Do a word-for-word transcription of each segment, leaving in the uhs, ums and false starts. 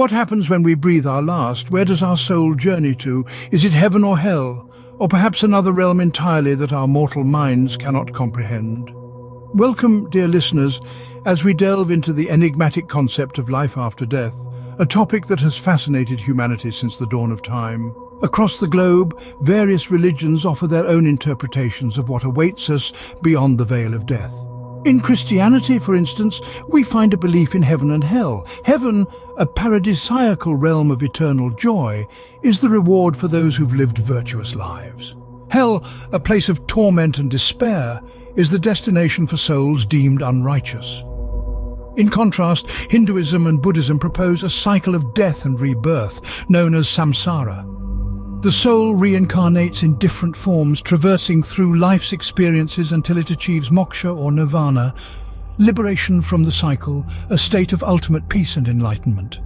What happens when we breathe our last? Where does our soul journey to? Is it heaven or hell? Or perhaps another realm entirely that our mortal minds cannot comprehend? Welcome, dear listeners, as we delve into the enigmatic concept of life after death, a topic that has fascinated humanity since the dawn of time. Across the globe, various religions offer their own interpretations of what awaits us beyond the veil of death. In Christianity, for instance, we find a belief in heaven and hell. Heaven, a paradisiacal realm of eternal joy, is the reward for those who've lived virtuous lives. Hell, a place of torment and despair, is the destination for souls deemed unrighteous. In contrast, Hinduism and Buddhism propose a cycle of death and rebirth, known as samsara. The soul reincarnates in different forms, traversing through life's experiences until it achieves moksha or nirvana, liberation from the cycle, a state of ultimate peace and enlightenment.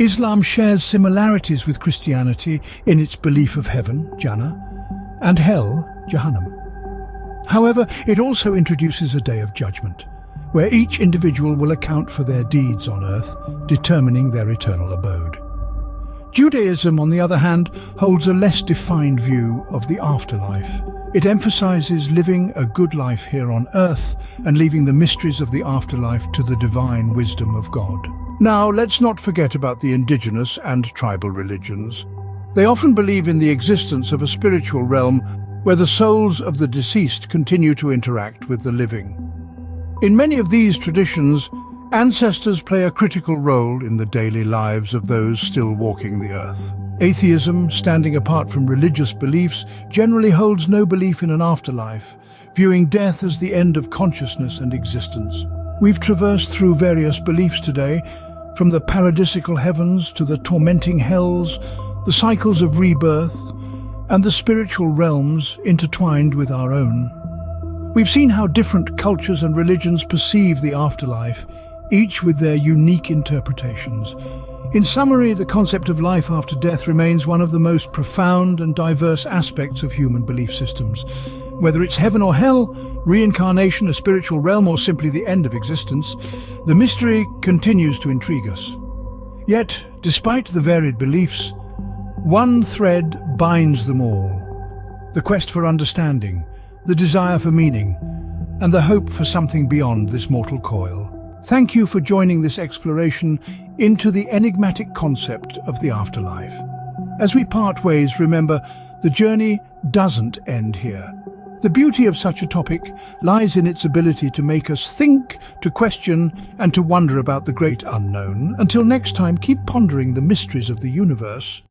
Islam shares similarities with Christianity in its belief of heaven, Jannah, and hell, Jahannam. However, it also introduces a day of judgment, where each individual will account for their deeds on earth, determining their eternal abode. Judaism, on the other hand, holds a less defined view of the afterlife. It emphasizes living a good life here on earth and leaving the mysteries of the afterlife to the divine wisdom of God. Now, let's not forget about the indigenous and tribal religions. They often believe in the existence of a spiritual realm where the souls of the deceased continue to interact with the living. In many of these traditions, ancestors play a critical role in the daily lives of those still walking the earth. Atheism, standing apart from religious beliefs, generally holds no belief in an afterlife, viewing death as the end of consciousness and existence. We've traversed through various beliefs today, from the paradisiacal heavens to the tormenting hells, the cycles of rebirth, and the spiritual realms intertwined with our own. We've seen how different cultures and religions perceive the afterlife, each with their unique interpretations. In summary, the concept of life after death remains one of the most profound and diverse aspects of human belief systems. Whether it's heaven or hell, reincarnation, a spiritual realm, or simply the end of existence, the mystery continues to intrigue us. Yet, despite the varied beliefs, one thread binds them all: the quest for understanding, the desire for meaning, and the hope for something beyond this mortal coil. Thank you for joining this exploration into the enigmatic concept of the afterlife. As we part ways, remember, the journey doesn't end here. The beauty of such a topic lies in its ability to make us think, to question, and to wonder about the great unknown. Until next time, keep pondering the mysteries of the universe.